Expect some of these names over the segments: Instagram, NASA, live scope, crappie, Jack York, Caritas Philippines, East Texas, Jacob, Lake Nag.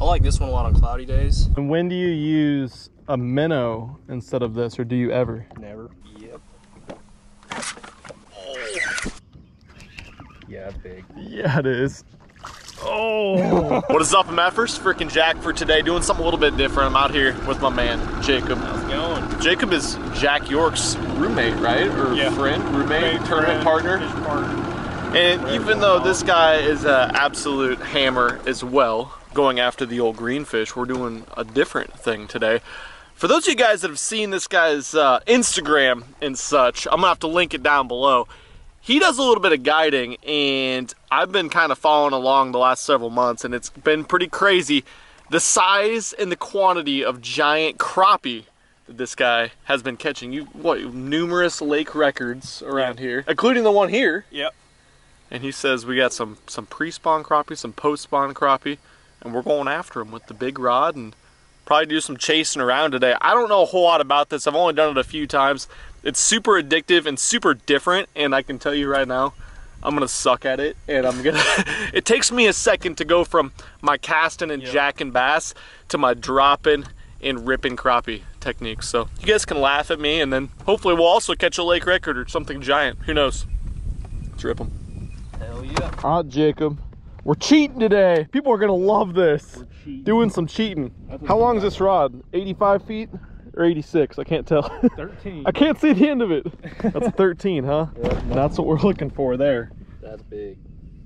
I like this one a lot on cloudy days. And when do you use a minnow instead of this, or do you ever? Never. Yep. Yeah, big. Yeah, it is. Oh. What is up, Meffers? Freaking Jack for today, doing something a little bit different. I'm out here with my man, Jacob. How's it going? Jacob is Jack York's roommate, right? Or yeah. Friend, roommate, tournament partner. His partner. And right, even though this guy is an absolute hammer as well, going after the old greenfish, we're doing a different thing today. For those of you guys that have seen this guy's Instagram and such, I'm gonna have to link it down below. He does a little bit of guiding, and I've been kind of following along the last several months, and it's been pretty crazy the size and the quantity of giant crappie that this guy has been catching. You numerous lake records around here, including the one here. Yep. And he says we got some pre-spawn crappie, some post-spawn crappie, and we're going after him with the big rod and probably do some chasing around today. I don't know a whole lot about this. I've only done it a few times. It's super addictive and super different, and I can tell you right now, I'm gonna suck at it, and I'm gonna it takes me a second to go from my casting and jacking bass to my dropping and ripping crappie techniques. So you guys can laugh at me, and then hopefully we'll also catch a lake record or something giant. Who knows? Let's rip them. Hell yeah. Ah, Jacob. We're cheating today. People are gonna love this. Doing some cheating. How long is this rod? 85 feet or 86? I can't tell. 13. I can't see the end of it. That's a 13, huh? Yeah, that's what we're looking for there. That's big.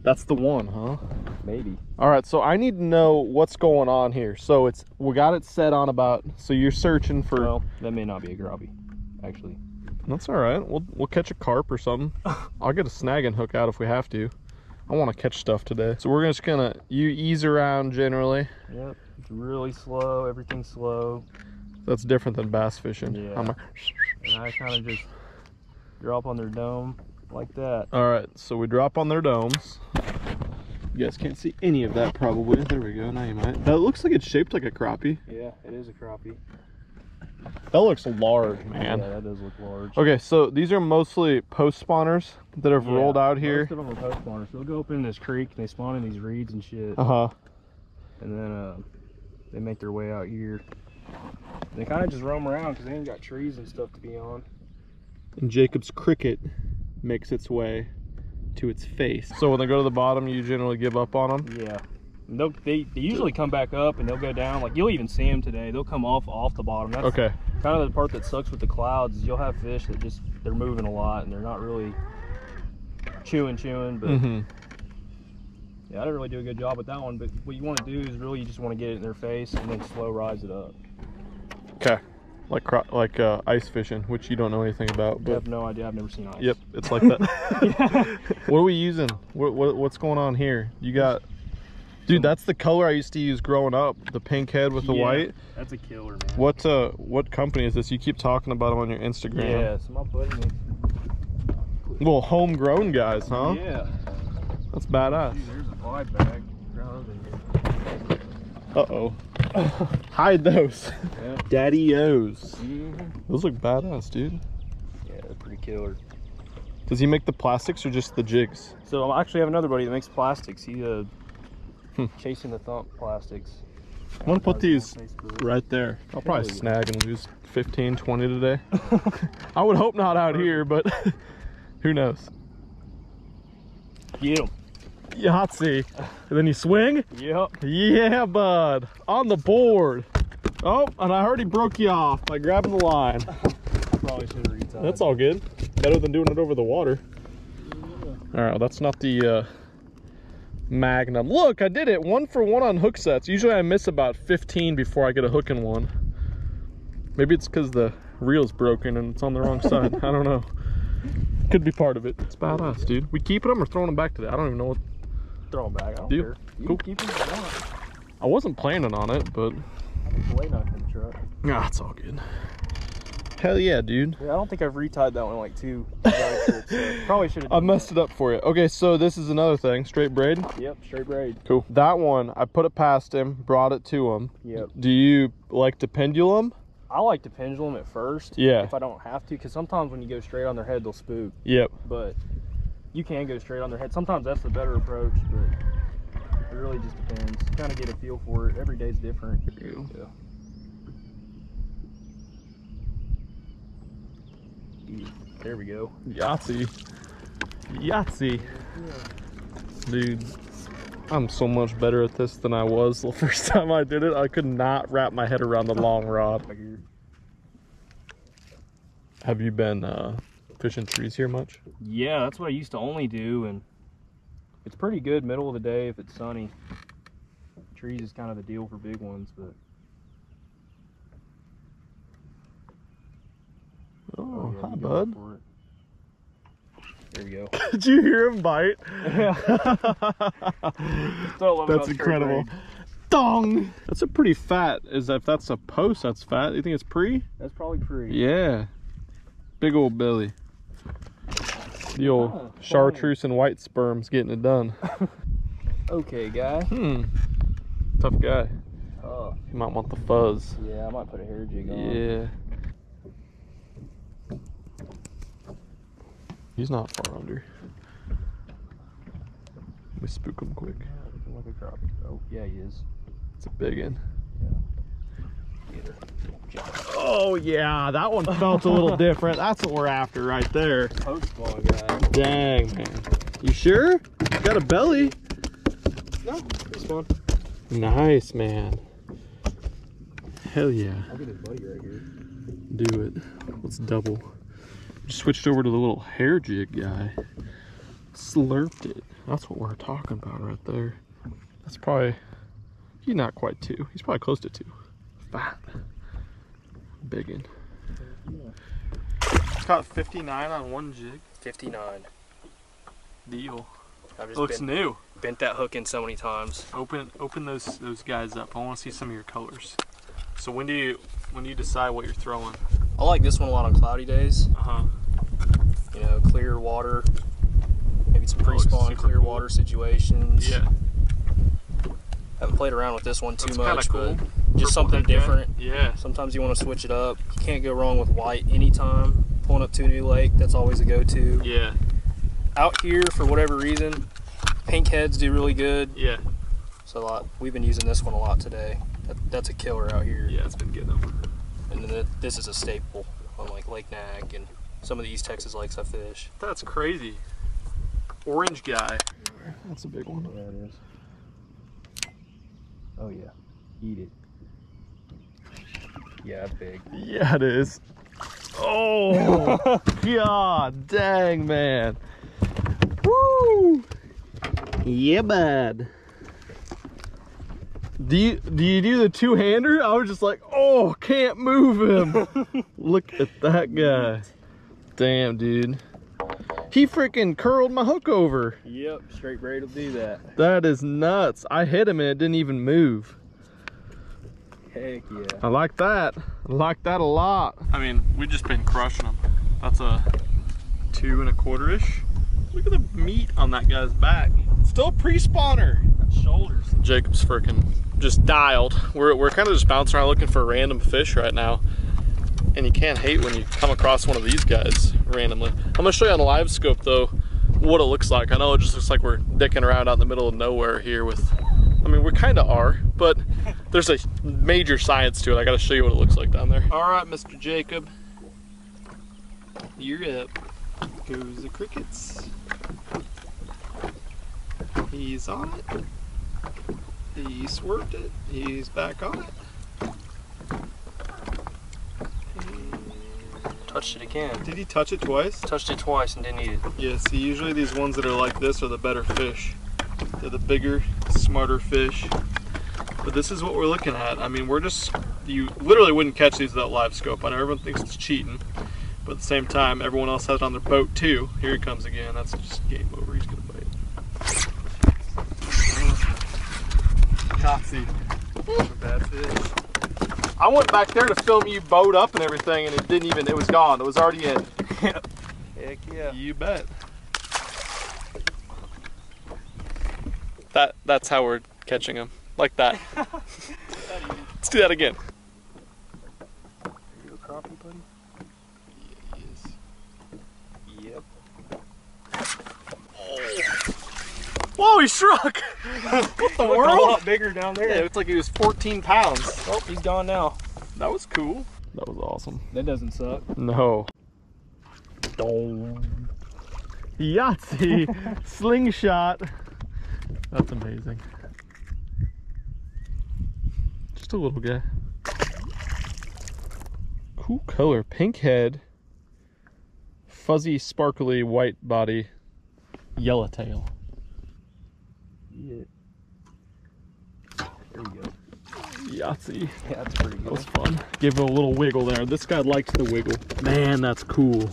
That's the one, huh? Maybe. All right, so I need to know what's going on here. So it's, we got it set on about, so you're searching for. Well, that may not be a grubby, actually. That's all right. We'll catch a carp or something. I'll get a snagging hook out if we have to. I want to catch stuff today. So we're just gonna, you ease around generally. Yep. It's really slow. Everything's slow. That's different than bass fishing. Yeah. And I kind of just drop on their dome like that. All right. So we drop on their domes. You guys can't see any of that probably. There we go. Now you might. That looks like it's shaped like a crappie. Yeah, it is a crappie. That looks large, man. Yeah, that does look large. Okay, so these are mostly post spawners that have rolled out here. Most of them are post spawners. They'll go up in this creek and they spawn in these reeds and shit. And then they make their way out here. They kind of just roam around because they ain't got trees and stuff to be on. And Jacob's cricket makes its way to its face. So when they go to the bottom, you generally give up on them? Yeah. They usually come back up and they'll go down. Like, you'll even see them today. They'll come off the bottom. That's okay. Kind of the part that sucks with the clouds is you'll have fish that just, they're moving a lot and they're not really chewing. But yeah, I didn't really do a good job with that one. But what you want to do is really you just want to get it in their face and then slow rise it up. Okay. Like ice fishing, which you don't know anything about. But I have no idea. I've never seen ice. Yep, it's like that. What are we using? What's going on here? You got... Dude, that's the color I used to use growing up, the pink head with the white. That's a killer, man. What company is this? You keep talking about them on your Instagram. Yeah, some of my buddies. Little homegrown guys, huh? Yeah. That's badass. Dude, there's a glide bag around over here. Uh-oh. Hide those. Yeah. Daddy-o's. Those look badass, dude. Yeah, they're pretty killer. Does he make the plastics or just the jigs? So I actually have another buddy that makes plastics. He chasing the thump plastics. I'm gonna put these right there. I'll probably snag and lose 15, 20 today. I would hope not out here, but who knows? Get him. Yeah, hot see. And then you swing? Yep. Yeah, bud. On the board. Oh, and I already broke you off by grabbing the line. Probably should have retied. That's all good. Better than doing it over the water. Yeah. Alright, well, that's not the Magnum. Look, I did it 1 for 1 on hook sets. Usually I miss about 15 before I get a hook in one. Maybe it's because the reel's broken and it's on the wrong side. I don't know. Could be part of it. It's badass, dude. We keeping them or throwing them back today? I don't even know what. Throw them back. I don't care. You cool. Keep them if you want. I wasn't planning on it, but. Nah, it's all good. Hell yeah, dude. Yeah, I don't think I've retied that one like 2 trips, so probably should have. I messed it up for you. Okay, so this is another thing. Straight braid? Yep, straight braid. Cool. That one, I put it past him, brought it to him. Yep. Do you like to pendulum? I like to pendulum at first. Yeah. If I don't have to, because sometimes when you go straight on their head, they'll spook. Yep. But you can go straight on their head. Sometimes that's the better approach, but it really just depends. Kind of get a feel for it. Every day's different. True. Yeah. There we go. Yahtzee. Yahtzee. Yeah. Dude, I'm so much better at this than I was the first time I did it. I could not wrap my head around the long rod. Have you been fishing trees here much? Yeah, that's what I used to only do, and it's pretty good middle of the day if it's sunny. Trees is kind of the deal for big ones, but oh, hi, bud. There you go. Did you hear him bite? That's incredible. Dong! That's a pretty fat. Is that, if that's a post, that's fat. You think it's pre? That's probably pre. Yeah. Big old belly. The old chartreuse and white sperm's getting it done. Okay, guy. Tough guy. Oh. You might want the fuzz. Yeah, I might put a hair jig on. Yeah. He's not far under. Let me spook him quick. Yeah, like a crappie. Oh, yeah, he is. It's a big one. Yeah. Oh, yeah, that one felt a little different. That's what we're after right there. Post ball guy. Dang, man. You sure? You got a belly. No, this one. Nice, man. Hell yeah. I'll get his buddy right here. Do it. Let's double. Switched over to the little hair jig guy. Slurped it. That's what we're talking about right there. That's probably, he's not quite two. He's probably close to two. Fat. Biggin. Yeah. Caught 59 on one jig. 59. Deal. Looks new. Bent that hook in so many times. Open those guys up. I want to see some of your colors. So when do you decide what you're throwing? I like this one a lot on cloudy days. Uh-huh. You know, clear water, maybe some pre-spawn, clear water situations. Yeah. Haven't played around with this one too much, but just something different. Yeah. Sometimes you want to switch it up. You can't go wrong with white anytime. Pulling up to a new lake, that's always a go-to. Yeah. Out here, for whatever reason, pink heads do really good. Yeah. So we've been using this one a lot today. That's a killer out here. Yeah, it's been getting them. And then this is a staple on like Lake Nag and some of the East Texas lakes I fish. That's crazy. Orange guy. That's a big one. Yeah, it is. Oh yeah, eat it. Yeah, big. Yeah, it is. Oh, God dang, man. Woo! Yeah, bud. Do you do the two-hander? I was just like, oh, can't move him. Look at that guy. Damn, dude. He freaking curled my hook over. Yep, straight braid will do that. That is nuts. I hit him and it didn't even move. Heck yeah. I like that. I like that a lot. I mean, we've just been crushing him. That's a 2 1/4-ish. Look at the meat on that guy's back. Still pre-spawner. Shoulders. Jacob's freaking just dialed. We're kind of just bouncing around looking for random fish right now, and you can't hate when you come across one of these guys randomly. I'm gonna show you on live scope though what it looks like. I know it just looks like we're dicking around out in the middle of nowhere here with, I mean, we kind of are, but there's a major science to it. I gotta show you what it looks like down there. All right, Mr. Jacob, you're up. Goes the crickets. He's on it. He swerved it. He's back on it. And touched it again. Did he touch it twice? Touched it twice and didn't eat it. Yeah, see, usually these ones that are like this are the better fish. They're the bigger, smarter fish. But this is what we're looking at. I mean, you literally wouldn't catch these without live scope. I know everyone thinks it's cheating, but at the same time, everyone else has it on their boat too. Here he comes again. That's just game over. He's gonna bite. I went back there to film you boat up and everything, and it was gone. It was already in. Heck yeah. You bet. That's how we're catching them. Like that. Let's do that again. Are you a crappie, buddy? Yeah, he is. Yep. Oh. Whoa, he shrunk! What the world? A lot bigger down there. Yeah, it looks like he was 14 pounds. Oh, he's gone now. That was cool. That was awesome. That doesn't suck. No. Yahtzee slingshot. That's amazing. Just a little guy. Cool color, pink head, fuzzy, sparkly, white body, yellow tail. Yeah. There we go. Yahtzee. Yeah, that's pretty good. That was fun. Give it a little wiggle there. This guy liked the wiggle. Man, that's cool.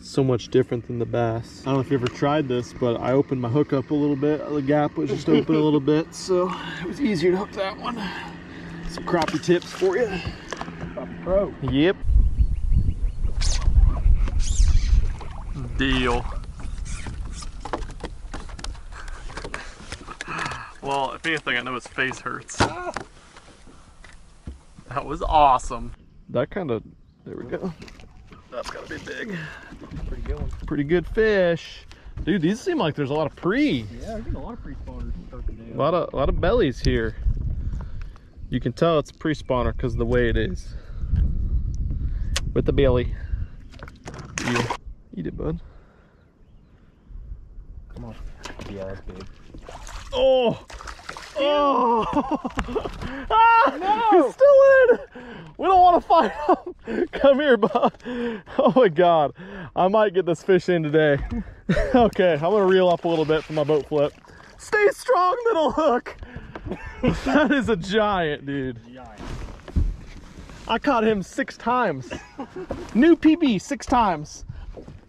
So much different than the bass. I don't know if you ever tried this, but I opened my hook up a little bit. The gap was just open a little bit, so it was easier to hook that one. Some crappie tips for you. I'm pro. Yep. Deal. Well, if anything, I know his face hurts. That was awesome. That kind of, there we go. That's gotta be big. Pretty good one. Pretty good fish. Dude, these seem like there's a lot of pre. Yeah, we're getting a lot of pre-spawners. A lot of bellies here. You can tell it's a pre-spawner because of the way it is. With the belly. Deal. Eat it, bud. Come on. Yeah, that's big. Oh! Oh! Ah, no! He's still in! We don't want to fight him! Come here, bud. Oh my god. I might get this fish in today. Okay, I'm going to reel up a little bit for my boat flip. Stay strong, little hook! That is a giant, dude. Giant. I caught him 6 times. New PB 6 times.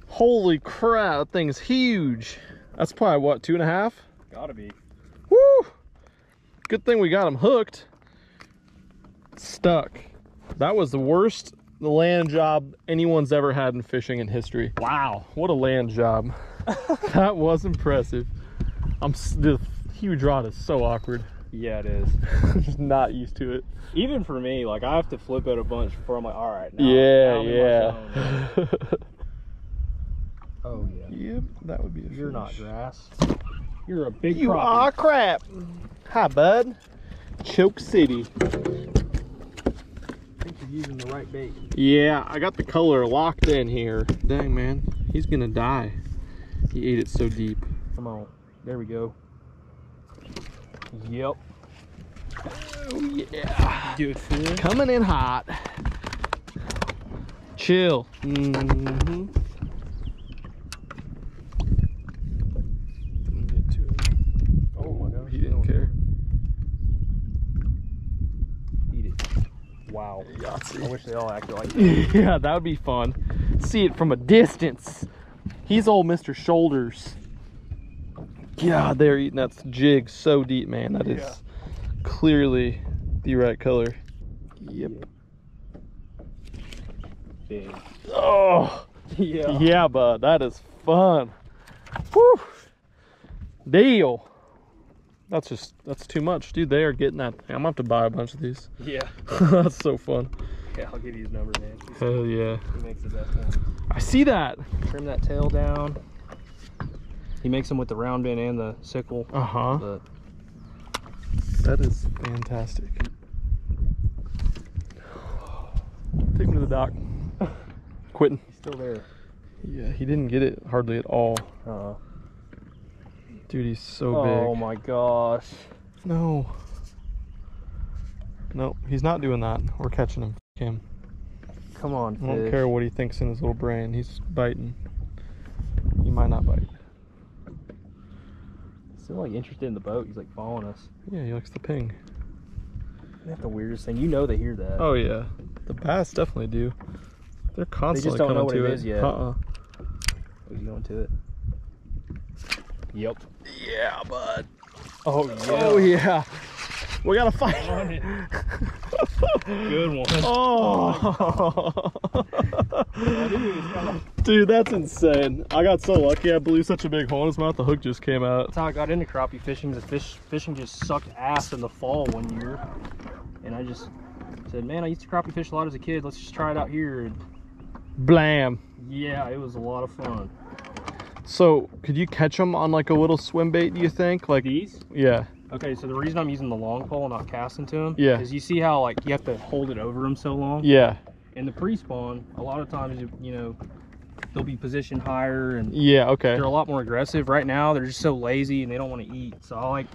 Holy crap, that thing's huge. That's probably, what, 2.5? Gotta be. Woo! Good thing we got him hooked. Stuck. That was the worst land job anyone's ever had in fishing in history. Wow, what a land job. That was impressive. The huge rod is so awkward. Yeah, it is. I'm just not used to it. Even for me, like, I have to flip it a bunch before I'm like, all right. Now, yeah. Oh, yeah. Yep, that would be a You're fish. Not grass. You're a big You crappie. Are crap. Hi, bud. Choke City. I think you're using the right bait. Yeah, I got the color locked in here. Dang, man. He's going to die. He ate it so deep. Come on. There we go. Yep. Oh, yeah. Good fish. Coming in hot. Chill. Mm-hmm. Wow. Yahtzee. I wish they all acted like that. Yeah, that would be fun. See it from a distance. He's old Mr. Shoulders. God, they're eating that jig so deep, man. That is clearly the right color. Yep. Big. Oh. Yeah. Yeah, bud. That is fun. Whew. Deal. That's too much, dude. They are getting that thing. I'm gonna have to buy a bunch of these. Yeah. That's so fun. Yeah, I'll give you his number, man. Hell yeah. He makes the best ones. I see that. Trim that tail down. He makes them with the round bin and the sickle. Uh-huh. That is fantastic. Take him to the dock. Quitting. He's still there. Yeah, he didn't get it hardly at all. Uh-huh. Dude, he's so big. Oh my gosh. No. No, he's not doing that. We're catching him. F him. Come on, fish. I don't care what he thinks in his little brain. He's biting. He might not bite. He's still like interested in the boat. He's like following us. Yeah, he likes the ping. That's the weirdest thing. You know they hear that. Oh yeah. The bass definitely do. They're constantly coming to it. They just don't know what it is yet. Uh-uh. He's going to it. Yep. Yeah, bud. Oh yeah. Oh yeah. We gotta fight. Good one. Oh. Dude, that's insane. I got so lucky. I blew such a big hole in his mouth. The hook just came out. That's how I got into crappie fishing. The fishing just sucked ass in the fall one year, and I just said, man, I used to crappie fish a lot as a kid. Let's just try it out here. And blam. Yeah, it was a lot of fun. So could you catch them on like a little swim bait, do you think? Like these? Yeah. Okay, so the reason I'm using the long pole and not casting to them, yeah, is you see how like you have to hold it over them so long? Yeah. In the pre-spawn, a lot of times, you know, they'll be positioned higher and yeah, okay, they're a lot more aggressive. Right now they're just so lazy and they don't want to eat, so I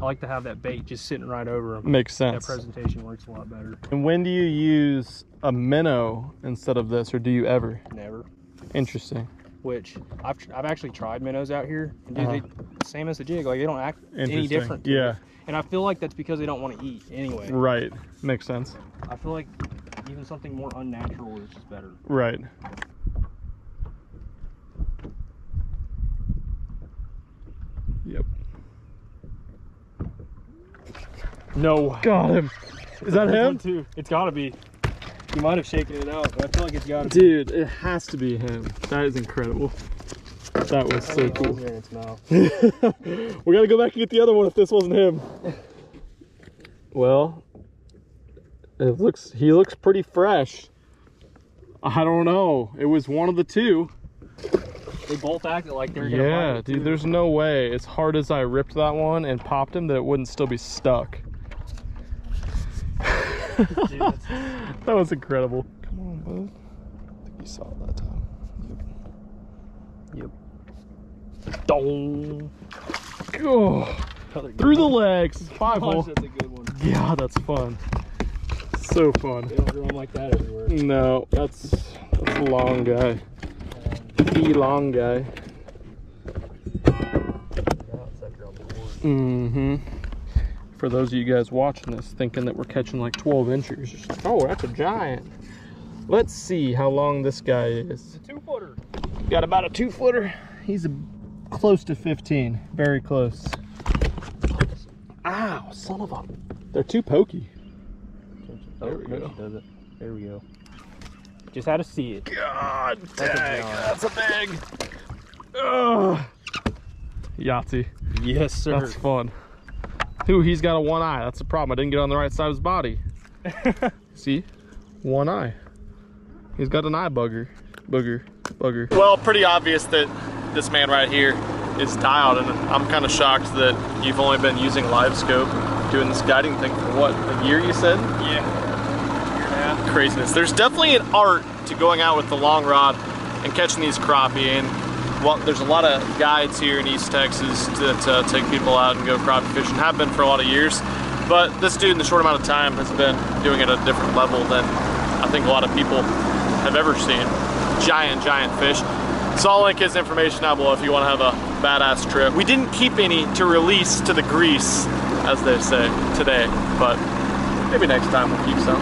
like to have that bait just sitting right over them. Makes sense. That presentation works a lot better. And when do you use a minnow instead of this, or do you ever? Never. Interesting. Which I've actually tried minnows out here, and dude, they, same as the jig, like they don't act any different. Yeah. And I feel like that's because they don't want to eat anyway. Right. Makes sense. I feel like even something more unnatural is just better. Right. Yep. No. Got him. Is that him? Too. It's gotta be. You might have shaken it out, but I feel like it's gotta be. Dude, it has to be him. That is incredible. That was so cool. We gotta go back and get the other one if this wasn't him. Well, it looks, he looks pretty fresh. I don't know. It was one of the two. They both acted like they're gonna find it, dude, there's no way. As hard as I ripped that one and popped him, that it wouldn't still be stuck. Dude, that was incredible. Come on, bud. I think you saw it that time. Yep. Yep. Dong. Oh, through the legs. 5-hole. That's a good one. Yeah, that's fun. So fun. They don't grow them like that everywhere. No, that's a long guy. Long guy. Mm-hmm. For those of you guys watching this thinking that we're catching like 12 inchers, just like, oh, that's a giant. Let's see how long this guy is. It's a 2-footer. Got about a 2-footer. He's close to 15. Very close. Ow, son of a, they're too pokey. There we go. Does it. There we go. Just had to see it. God dang, that's a big. Yahtzee. Yes, sir. That's fun. Ooh, he's got a one eye. That's the problem. I didn't get on the right side of his body. See? One eye. He's got an eye bugger. Well, pretty obvious that this man right here is dialed, and I'm kind of shocked that you've only been using live scope, doing this guiding thing for what, a year you said? Yeah. Craziness. There's definitely an art to going out with the long rod and catching these crappie, and well, there's a lot of guides here in East Texas to take people out and go crappie fishing, have been for a lot of years, but this dude in the short amount of time has been doing it at a different level than I think a lot of people have ever seen. Giant fish. So I'll link his information down below if you want to have a badass trip. We didn't keep any to release to the grease, as they say, today, but maybe next time we'll keep some.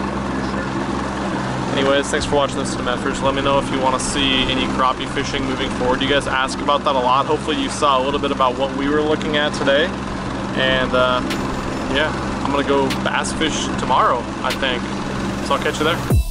Anyways, thanks for watching this adventure. Let me know if you want to see any crappie fishing moving forward. You guys ask about that a lot. Hopefully you saw a little bit about what we were looking at today. And yeah, I'm going to go bass fish tomorrow, I think. So I'll catch you there.